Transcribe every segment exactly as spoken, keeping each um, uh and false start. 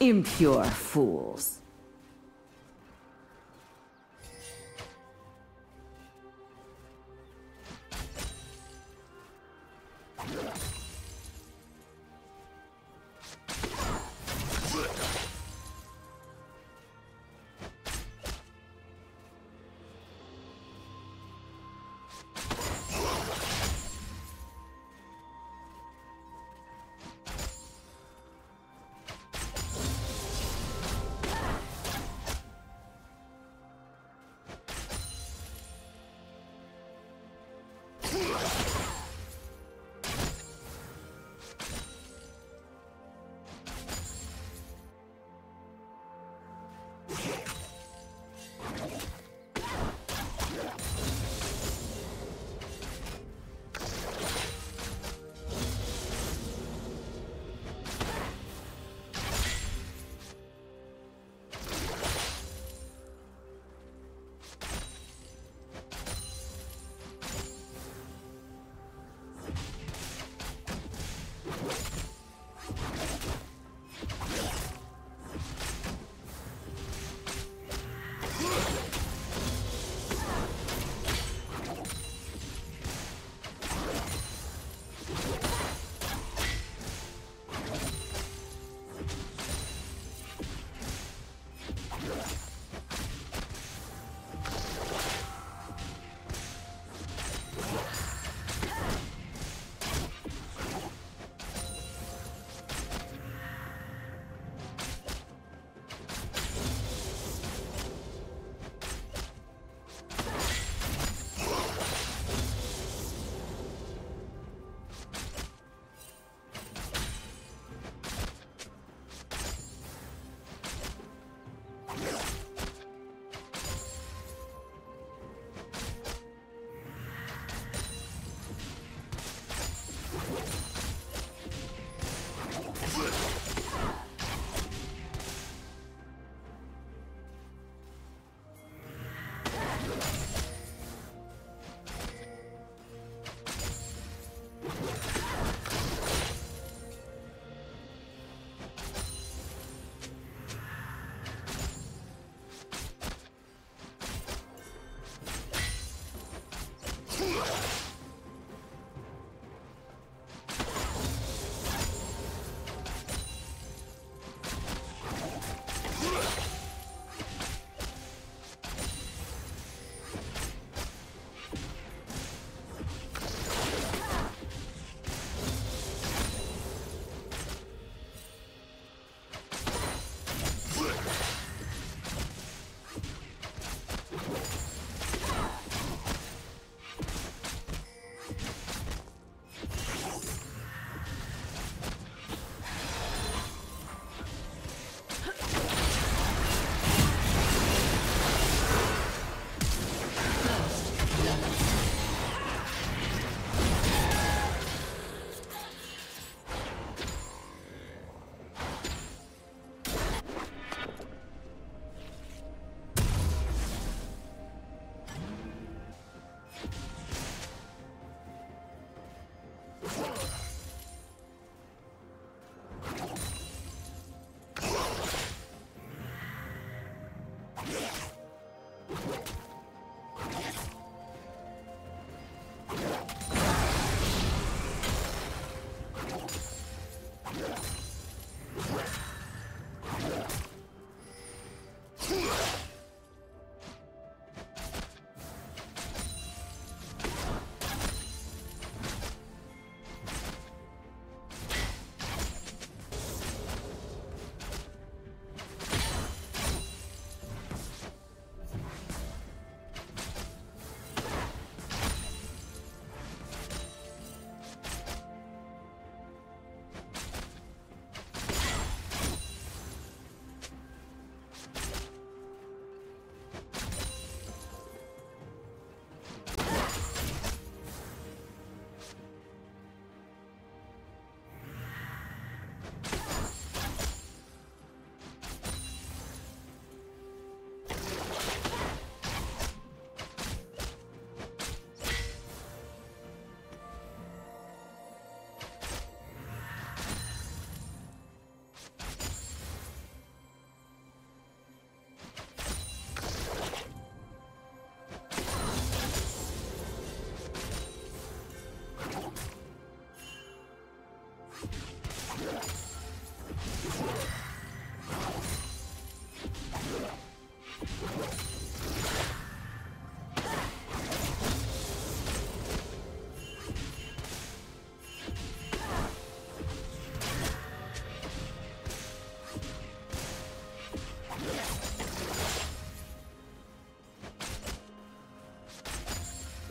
Impure fools.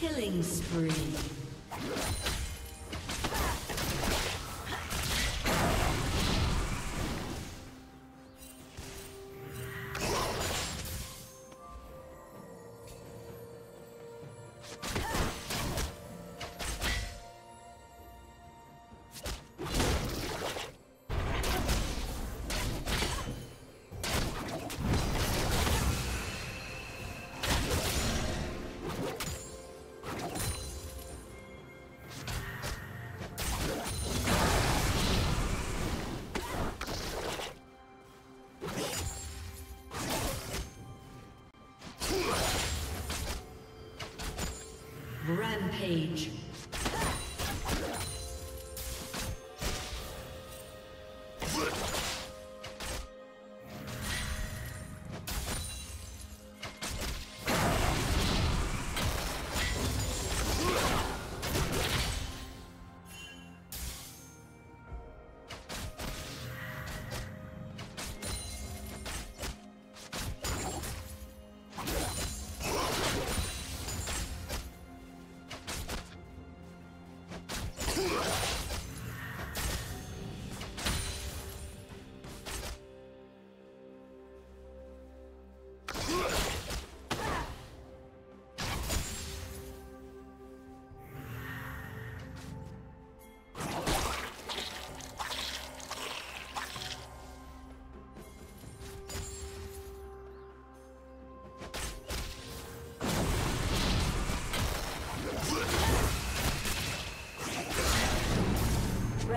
Killing spree. Rampage. The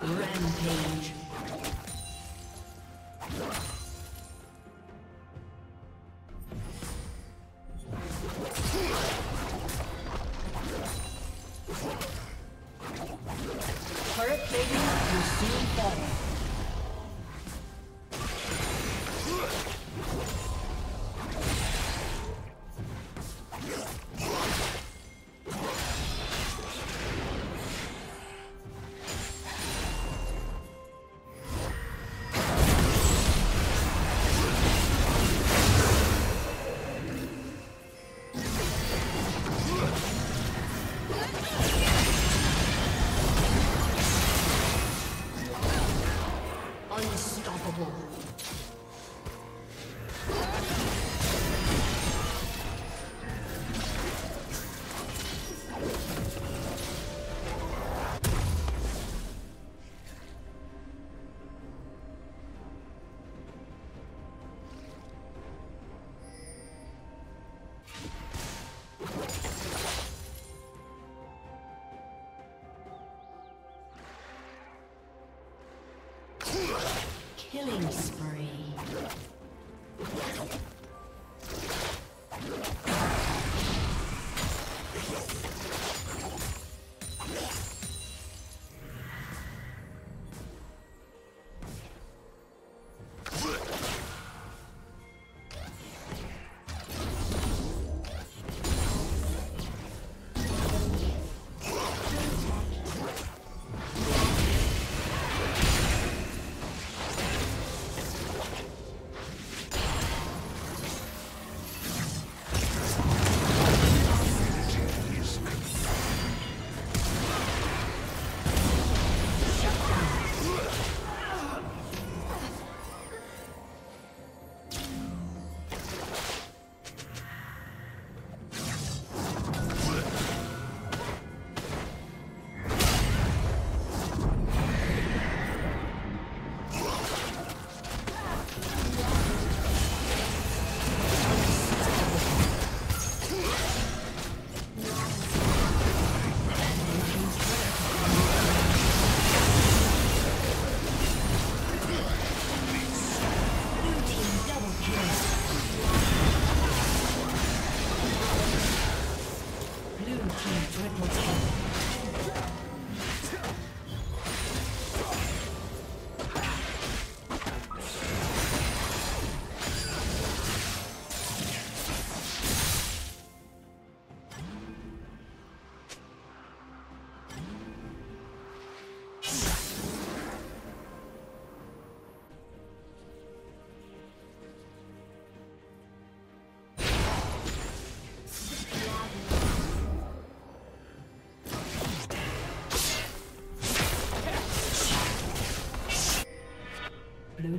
Rampage. Turret plating will soon fall. Killing spree. Blue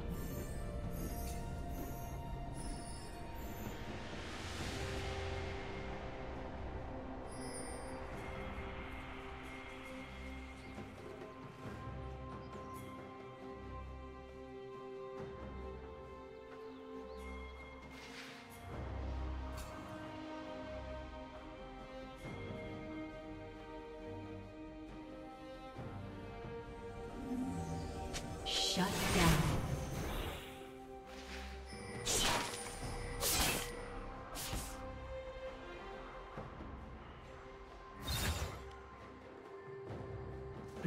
Shut down.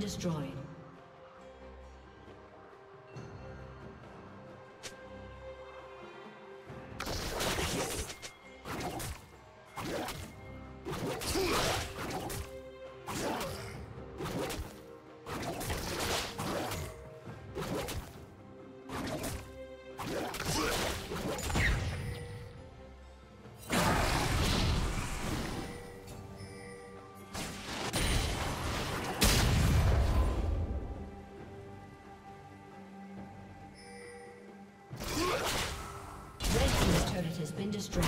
Destroyed. Has been destroyed.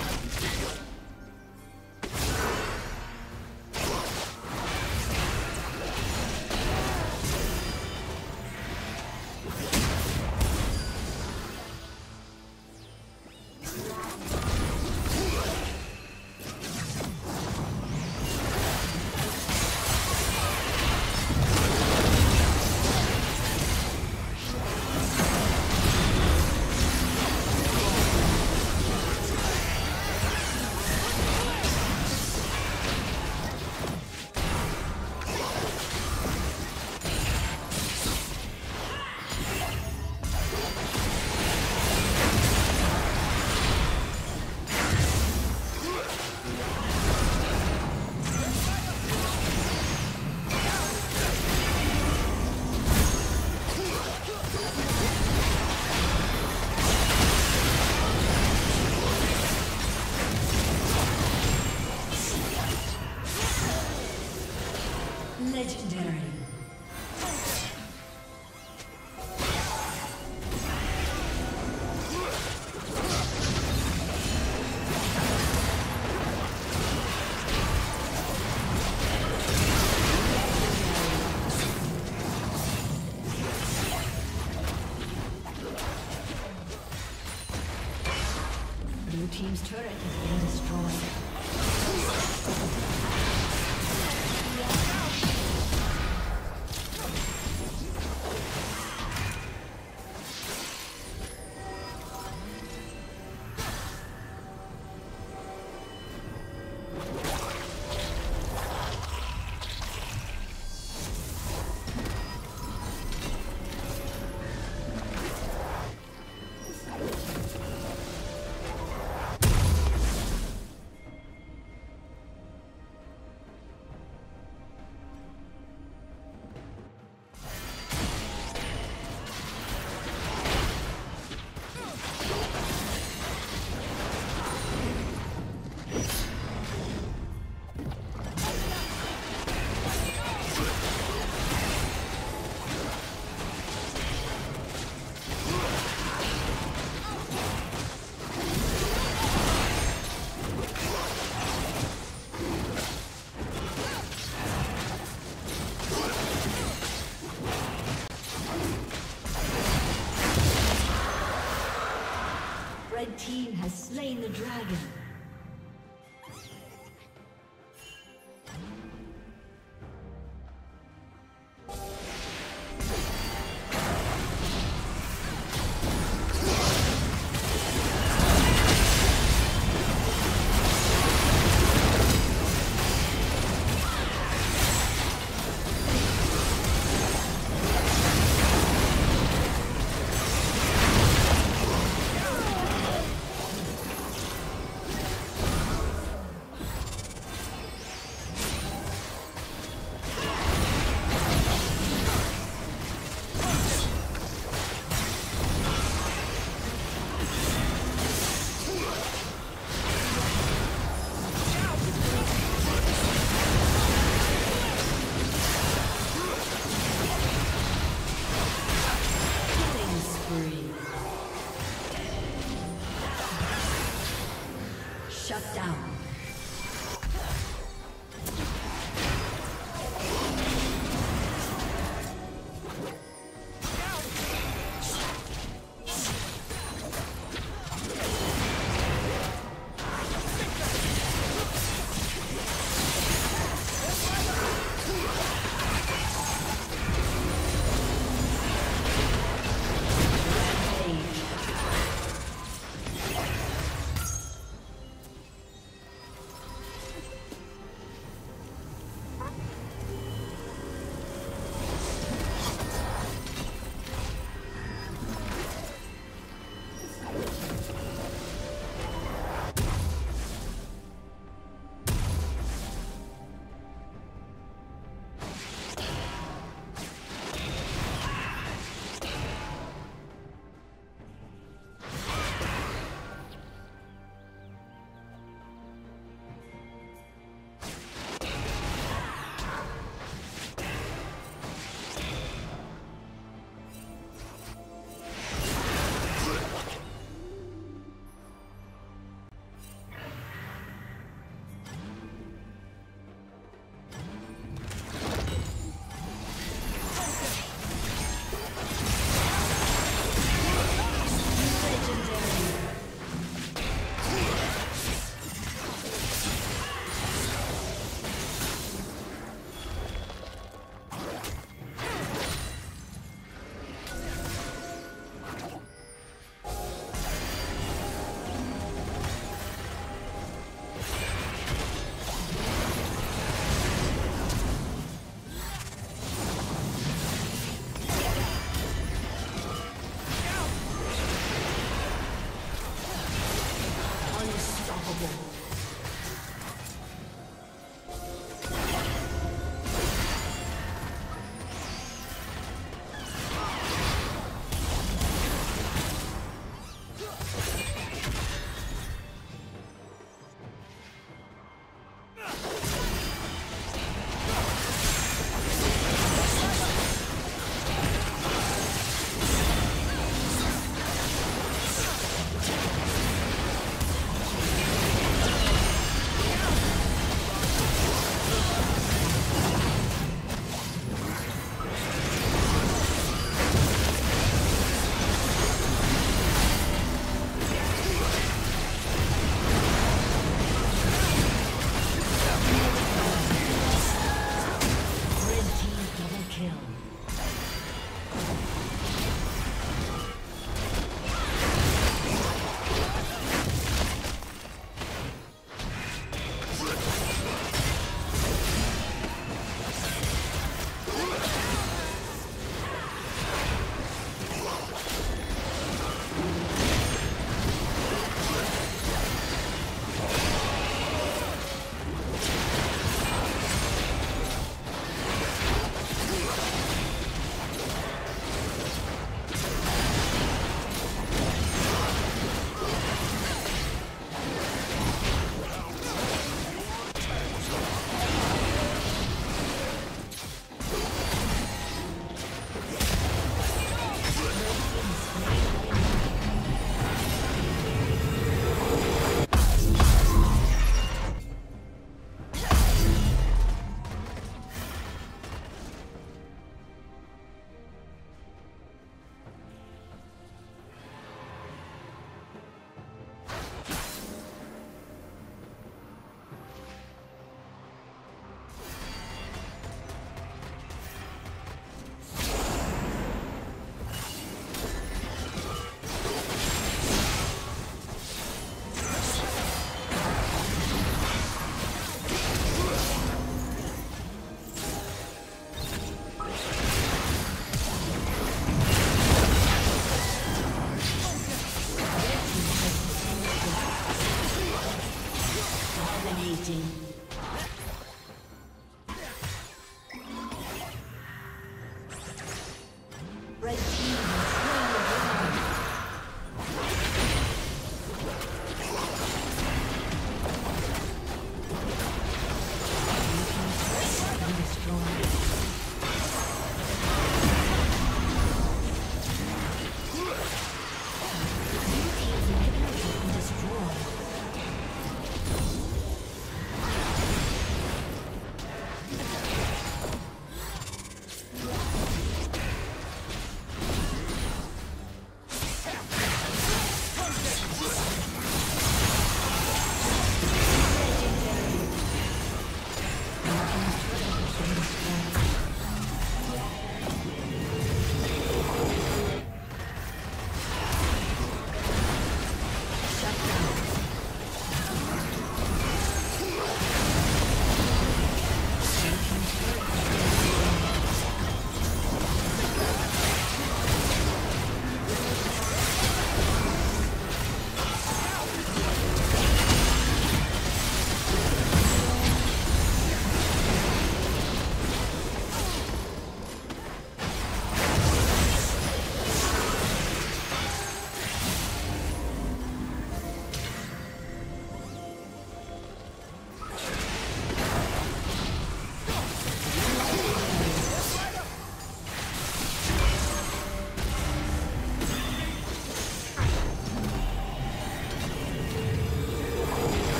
Team's turret has been destroyed. Team has slain the dragon.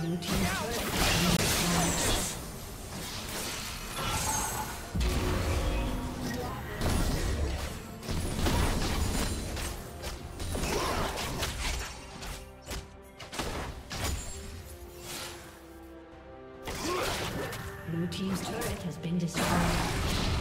Blue team's turret has been destroyed. Blue team's turret has been destroyed.